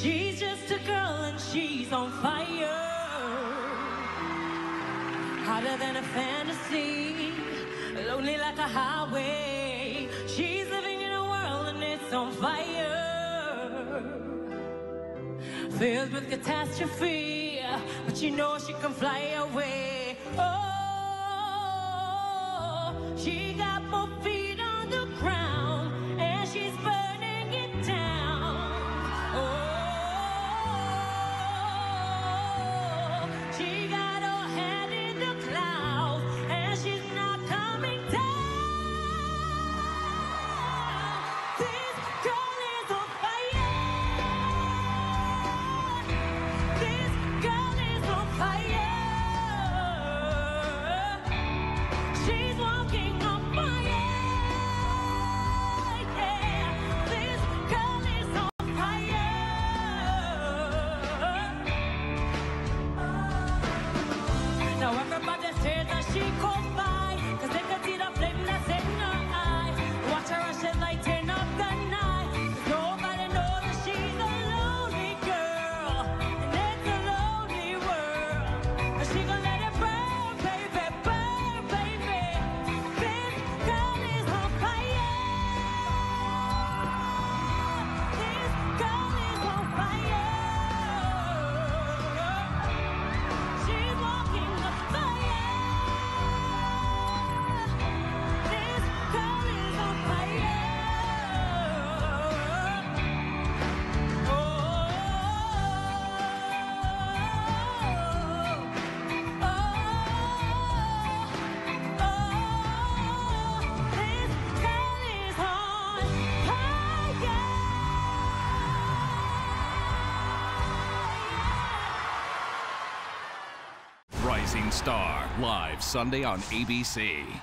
She's just a girl and she's on fire, hotter than a fantasy, lonely like a highway. She's living in a world and it's on fire, filled with catastrophe, but you know she can fly away. Oh, she got more feet on the ground and she's burning it down. Oh, she got her head in the clouds and she's not coming down. This girl is on fire. This girl is on fire. Rising Star, live Sunday on ABC.